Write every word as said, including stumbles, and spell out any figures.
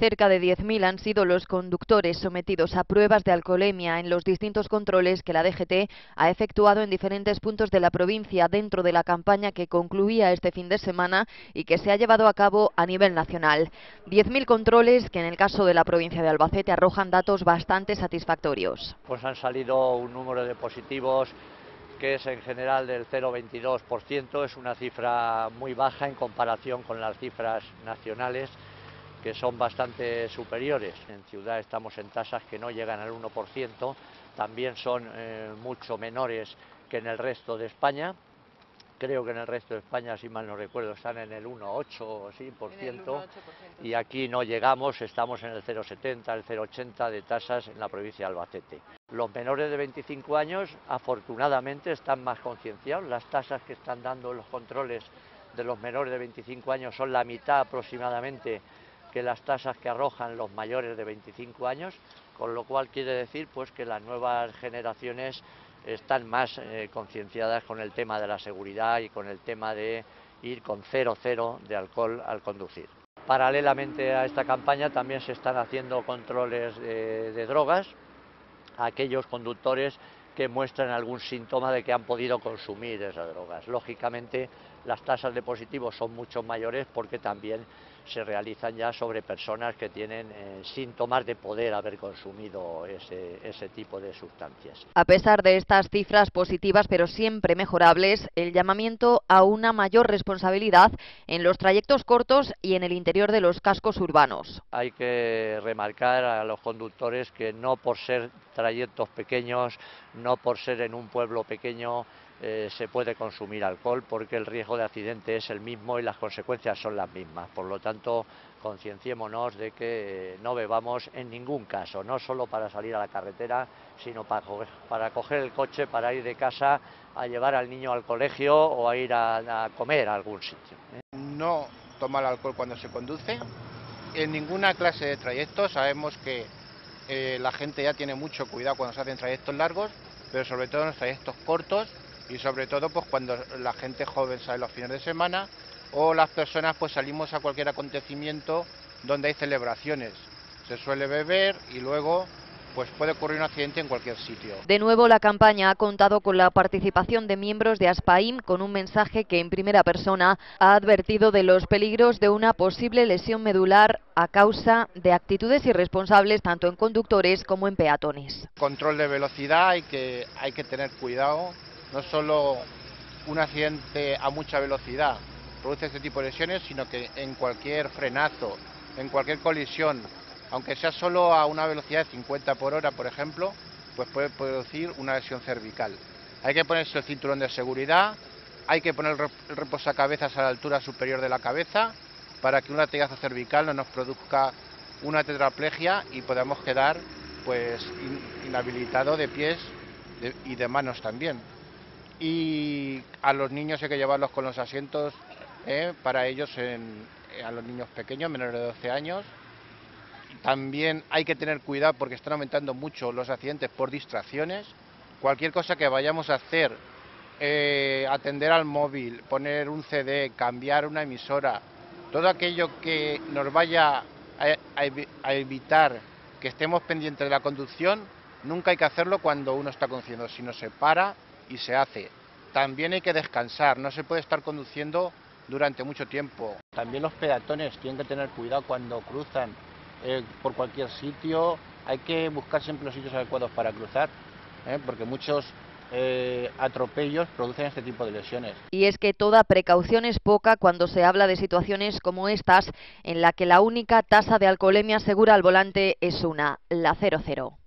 Cerca de diez mil han sido los conductores sometidos a pruebas de alcoholemia en los distintos controles que la D G T ha efectuado en diferentes puntos de la provincia dentro de la campaña que concluía este fin de semana y que se ha llevado a cabo a nivel nacional. diez mil controles que en el caso de la provincia de Albacete arrojan datos bastante satisfactorios. Pues han salido un número de positivos que es en general del cero coma veintidós por ciento, es una cifra muy baja en comparación con las cifras nacionales, que son bastante superiores. En ciudad estamos en tasas que no llegan al uno por ciento, también son eh, mucho menores que en el resto de España. Creo que en el resto de España, si mal no recuerdo, están en el uno coma ocho por ciento, sí, y aquí no llegamos, estamos en el cero coma setenta, el cero coma ochenta de tasas en la provincia de Albacete. Los menores de veinticinco años, afortunadamente, están más concienciados. Las tasas que están dando los controles de los menores de veinticinco años son la mitad aproximadamente que las tasas que arrojan los mayores de veinticinco años, con lo cual quiere decir pues que las nuevas generaciones están más eh, concienciadas con el tema de la seguridad y con el tema de ir con cero cero de alcohol al conducir. Paralelamente a esta campaña también se están haciendo controles de, de drogas a aquellos conductores que muestran algún síntoma de que han podido consumir esas drogas. Lógicamente las tasas de positivos son mucho mayores porque también se realizan ya sobre personas que tienen eh, síntomas de poder haber consumido ese, ese tipo de sustancias. A pesar de estas cifras positivas pero siempre mejorables, el llamamiento a una mayor responsabilidad en los trayectos cortos y en el interior de los cascos urbanos. Hay que remarcar a los conductores que no por ser trayectos pequeños, no por ser en un pueblo pequeño, Eh, se puede consumir alcohol, porque el riesgo de accidente es el mismo y las consecuencias son las mismas. Por lo tanto, concienciémonos de que eh, no bebamos en ningún caso, no solo para salir a la carretera, sino para, para coger el coche, para ir de casa a llevar al niño al colegio o a ir a, a comer a algún sitio. ¿eh? No tomar alcohol cuando se conduce, en ninguna clase de trayecto. Sabemos que eh, la gente ya tiene mucho cuidado cuando se hacen trayectos largos, pero sobre todo en los trayectos cortos, y sobre todo pues cuando la gente joven sale los fines de semana o las personas pues salimos a cualquier acontecimiento donde hay celebraciones. Se suele beber y luego pues puede ocurrir un accidente en cualquier sitio. De nuevo, la campaña ha contado con la participación de miembros de ASPAYM con un mensaje que en primera persona ha advertido de los peligros de una posible lesión medular a causa de actitudes irresponsables tanto en conductores como en peatones. Control de velocidad, hay que, hay que tener cuidado. No solo un accidente a mucha velocidad produce este tipo de lesiones, sino que en cualquier frenazo, en cualquier colisión, aunque sea solo a una velocidad de cincuenta por hora, por ejemplo, pues puede producir una lesión cervical. Hay que ponerse el cinturón de seguridad, hay que poner el reposacabezas a la altura superior de la cabeza para que un latigazo cervical no nos produzca una tetraplegia y podamos quedar pues inhabilitados de pies y de manos también. Y a los niños hay que llevarlos con los asientos eh, para ellos, en, a los niños pequeños, menores de doce años. También hay que tener cuidado porque están aumentando mucho los accidentes por distracciones. Cualquier cosa que vayamos a hacer, eh, atender al móvil, poner un C D, cambiar una emisora, todo aquello que nos vaya a, a, a evitar que estemos pendientes de la conducción, nunca hay que hacerlo cuando uno está conduciendo, sino se para y se hace. También hay que descansar, no se puede estar conduciendo durante mucho tiempo. También los peatones tienen que tener cuidado cuando cruzan eh, por cualquier sitio. Hay que buscar siempre los sitios adecuados para cruzar, ¿eh? porque muchos Eh, atropellos producen este tipo de lesiones. Y es que toda precaución es poca cuando se habla de situaciones como estas, en la que la única tasa de alcoholemia segura al volante es una, la cero cero.